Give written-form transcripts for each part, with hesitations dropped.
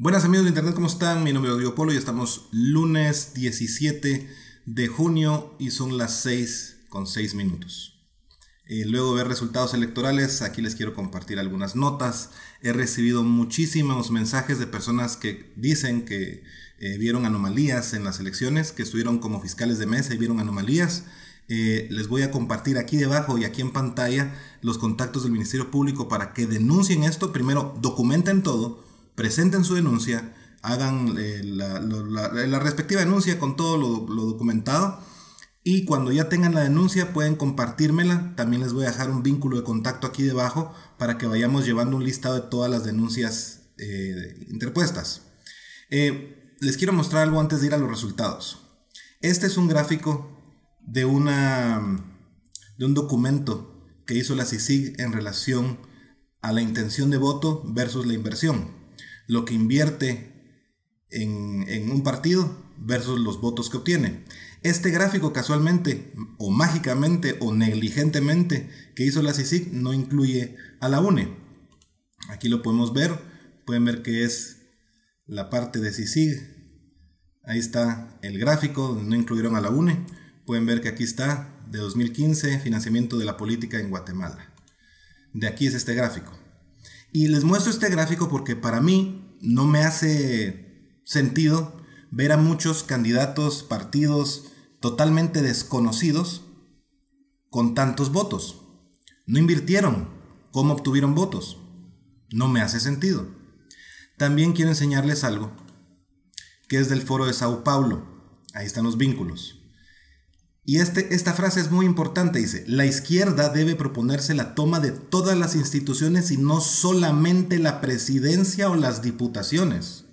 Buenas amigos de internet, ¿cómo están? Mi nombre es Rodrigo Polo y estamos lunes 17 de junio y son las 6:06. Luego de ver resultados electorales, aquí les quiero compartir algunas notas. He recibido muchísimos mensajes de personas que dicen que vieron anomalías en las elecciones, que estuvieron como fiscales de mesa y vieron anomalías. Les voy a compartir aquí debajo y aquí en pantalla los contactos del Ministerio Público para que denuncien esto. Primero, documenten todo, presenten su denuncia, hagan la respectiva denuncia con todo lo documentado, y cuando ya tengan la denuncia pueden compartírmela. También les voy a dejar un vínculo de contacto aquí debajo para que vayamos llevando un listado de todas las denuncias interpuestas. Les quiero mostrar algo antes de ir a los resultados. Este es un gráfico de un documento que hizo la CICIG en relación a la intención de voto versus la inversión. Lo que invierte en un partido versus los votos que obtiene. Este gráfico casualmente, o mágicamente, o negligentemente que hizo la CICIG no incluye a la UNE. Aquí lo podemos ver. Pueden ver que es la parte de CICIG. Ahí está el gráfico donde no incluyeron a la UNE. Pueden ver que aquí está, de 2015, financiamiento de la política en Guatemala. De aquí es este gráfico. Y les muestro este gráfico porque para mí no me hace sentido ver a muchos candidatos, partidos totalmente desconocidos con tantos votos. No invirtieron. ¿Cómo obtuvieron votos? No me hace sentido. También quiero enseñarles algo que es del Foro de Sao Paulo. Ahí están los vínculos. Y esta frase es muy importante, dice: la izquierda debe proponerse la toma de todas las instituciones y no solamente la presidencia o las diputaciones.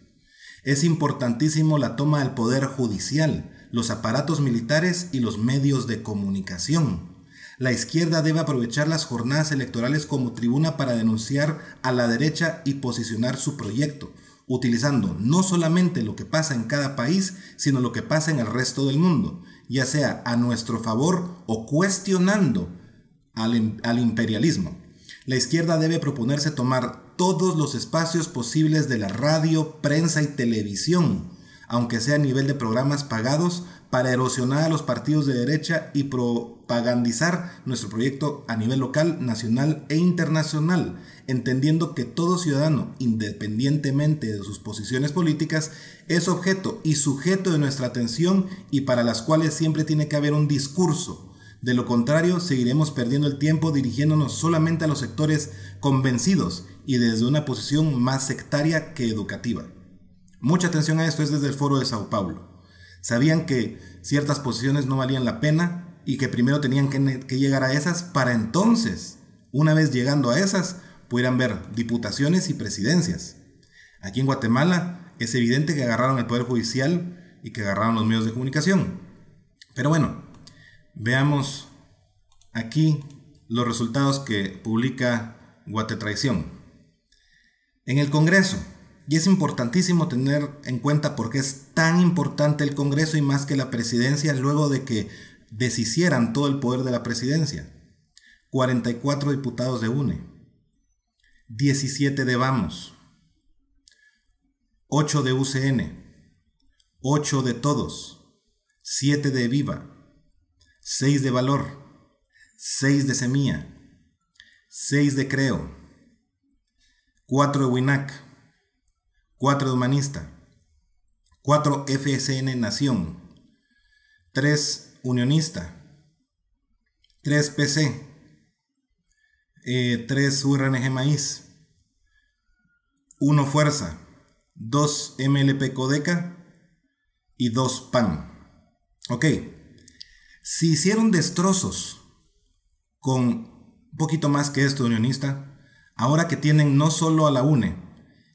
Es importantísimo la toma del poder judicial, los aparatos militares y los medios de comunicación. La izquierda debe aprovechar las jornadas electorales como tribuna para denunciar a la derecha y posicionar su proyecto, utilizando no solamente lo que pasa en cada país, sino lo que pasa en el resto del mundo, ya sea a nuestro favor o cuestionando al imperialismo. La izquierda debe proponerse tomar todos los espacios posibles de la radio, prensa y televisión, aunque sea a nivel de programas pagados, para erosionar a los partidos de derecha y propagandizar nuestro proyecto a nivel local, nacional e internacional, entendiendo que todo ciudadano, independientemente de sus posiciones políticas, es objeto y sujeto de nuestra atención y para las cuales siempre tiene que haber un discurso. De lo contrario, seguiremos perdiendo el tiempo dirigiéndonos solamente a los sectores convencidos y desde una posición más sectaria que educativa. Mucha atención a esto, es desde el Foro de Sao Paulo. Sabían que ciertas posiciones no valían la pena y que primero tenían que llegar a esas para entonces, una vez llegando a esas, pudieran ver diputaciones y presidencias. Aquí en Guatemala es evidente que agarraron el Poder Judicial y que agarraron los medios de comunicación. Pero bueno, veamos aquí los resultados que publica Guatetraición. En el Congreso, y es importantísimo tener en cuenta porque es tan importante el Congreso y más que la presidencia luego de que deshicieran todo el poder de la presidencia. 44 diputados de UNE. 17 de Vamos, 8 de UCN, 8 de Todos, 7 de VIVA, 6 de Valor, 6 de Semilla, 6 de Creo, 4 de Winaq, 4 de Humanista, 4 FSN Nación, 3 Unionista, 3 PC, 3 URNG Maíz, 1 Fuerza, 2 MLP Codeca y 2 PAN. Ok, si hicieron destrozos con un poquito más que esto de Unionista, ahora que tienen no solo a la UNE,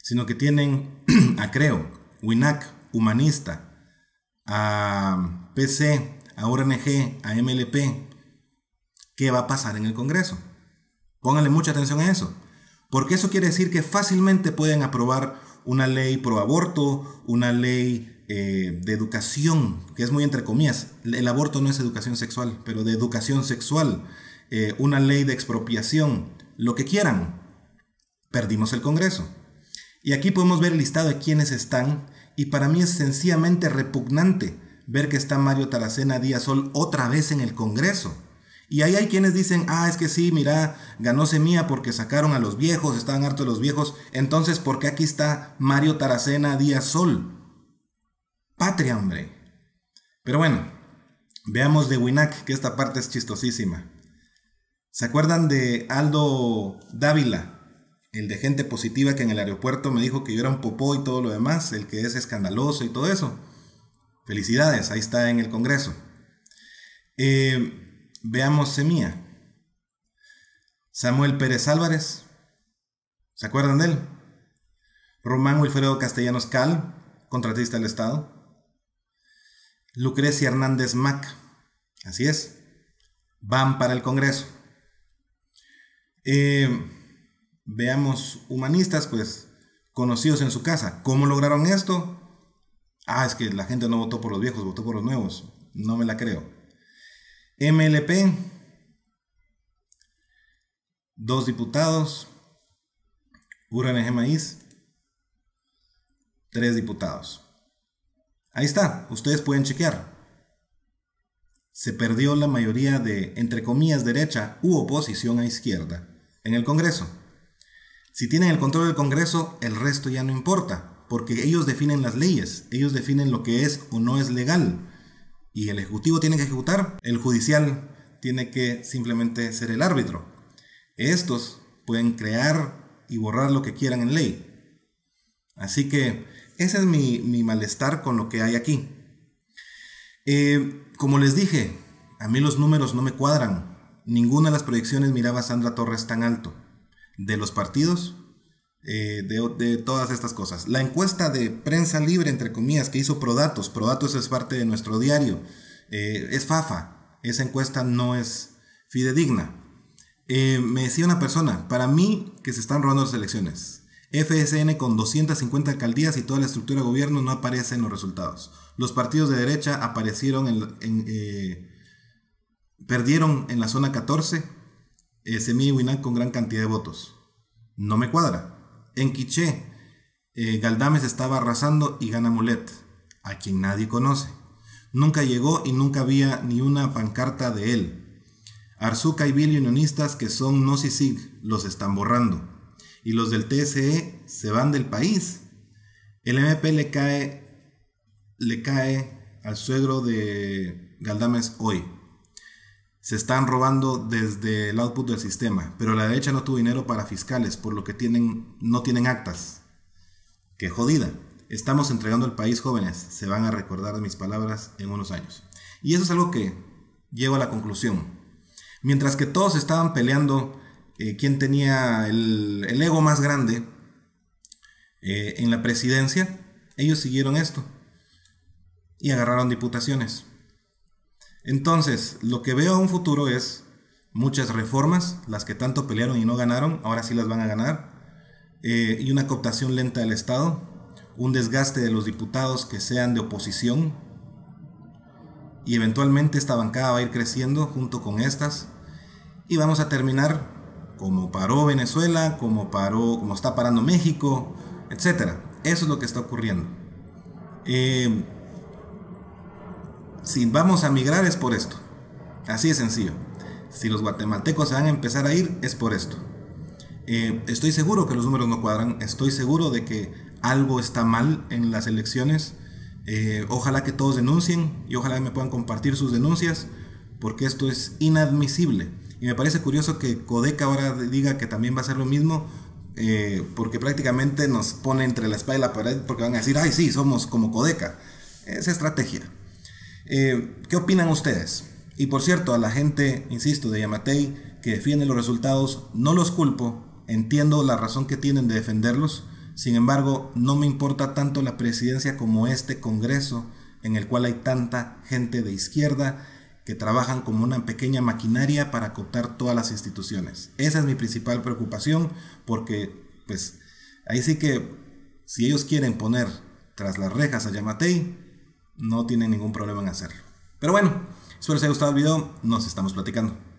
sino que tienen a Creo, Winaq, Humanista, a PC, a URNG, a MLP, ¿qué va a pasar en el Congreso? Pónganle mucha atención a eso, porque eso quiere decir que fácilmente pueden aprobar una ley pro aborto, una ley de educación, que es muy entre comillas. El aborto no es educación sexual, pero de educación sexual, una ley de expropiación, lo que quieran. Perdimos el Congreso. Y aquí podemos ver el listado de quienes están, y para mí es sencillamente repugnante ver que está Mario Taracena Díaz Sol otra vez en el Congreso. Y ahí hay quienes dicen, ah, es que sí, mira, ganó Semilla porque sacaron a los viejos, estaban hartos de los viejos, entonces ¿por qué aquí está Mario Taracena Díaz Sol? Patria, hombre. Pero bueno, veamos de Winaq, que esta parte es chistosísima. ¿Se acuerdan de Aldo Dávila? El de Gente Positiva, que en el aeropuerto me dijo que yo era un popó y todo lo demás, el que es escandaloso y todo eso. Felicidades, ahí está en el Congreso. Veamos Semilla. Samuel Pérez Álvarez, ¿se acuerdan de él? Román Wilfredo Castellanos Cal, contratista del Estado. Lucrecia Hernández Mack, así es, van para el Congreso. Veamos humanistas, pues, conocidos en su casa. ¿Cómo lograron esto? Ah, es que la gente no votó por los viejos, votó por los nuevos. No me la creo. MLP. 2 diputados. URNG Maíz. 3 diputados. Ahí está, ustedes pueden chequear. Se perdió la mayoría de, entre comillas, derecha u oposición a izquierda en el Congreso. Si tienen el control del Congreso, el resto ya no importa, porque ellos definen las leyes, ellos definen lo que es o no es legal, y el Ejecutivo tiene que ejecutar, el Judicial tiene que simplemente ser el árbitro. Estos pueden crear y borrar lo que quieran en ley. Así que ese es mi malestar con lo que hay aquí. Como les dije, a mí los números no me cuadran. Ninguna de las proyecciones miraba a Sandra Torres tan alto. De los partidos, de todas estas cosas. La encuesta de Prensa Libre, entre comillas, que hizo ProDatos. ProDatos es parte de nuestro diario. Es fafa. Esa encuesta no es fidedigna. Me decía una persona, para mí, que se están robando las elecciones. FSN con 250 alcaldías y toda la estructura de gobierno no aparece en los resultados. Los partidos de derecha aparecieron perdieron en la zona 14. Semilla y Winaq con gran cantidad de votos. No me cuadra. En Quiché, Galdámez estaba arrasando y Gana Mulet, a quien nadie conoce. Nunca llegó y nunca había ni una pancarta de él. Arzuca y Billy, unionistas que son no CICIG, los están borrando. Y los del TSE se van del país. El MP le cae al suegro de Galdámez hoy. Se están robando desde el output del sistema, pero la derecha no tuvo dinero para fiscales, por lo que no tienen actas. ¡Qué jodida! Estamos entregando el país, jóvenes. Se van a recordar de mis palabras en unos años. Y eso es algo que llevo a la conclusión. Mientras que todos estaban peleando quién tenía el ego más grande en la presidencia, ellos siguieron esto y agarraron diputaciones. Entonces, lo que veo a un futuro es muchas reformas, las que tanto pelearon y no ganaron, ahora sí las van a ganar, y una cooptación lenta del Estado, un desgaste de los diputados que sean de oposición, y eventualmente esta bancada va a ir creciendo junto con estas, y vamos a terminar como paró Venezuela, como está parando México, etc. Eso es lo que está ocurriendo. Si vamos a migrar es por esto. Así de sencillo. Si los guatemaltecos se van a empezar a ir es por esto. Estoy seguro que los números no cuadran. Estoy seguro de que algo está mal en las elecciones. Ojalá que todos denuncien y ojalá que me puedan compartir sus denuncias, porque esto es inadmisible. Y me parece curioso que Codeca ahora diga que también va a hacer lo mismo, porque prácticamente nos pone entre la espada y la pared, porque van a decir, ay sí, somos como Codeca. Es estrategia. ¿Qué opinan ustedes? Y por cierto, a la gente, insisto, de Giammattei, que defiende los resultados, no los culpo, entiendo la razón que tienen de defenderlos, sin embargo, no me importa tanto la presidencia como este Congreso, en el cual hay tanta gente de izquierda que trabajan como una pequeña maquinaria para cooptar todas las instituciones. Esa es mi principal preocupación, porque pues ahí sí que, si ellos quieren poner tras las rejas a Giammattei, no tienen ningún problema en hacerlo. Pero bueno, espero les haya gustado el video. Nos estamos platicando.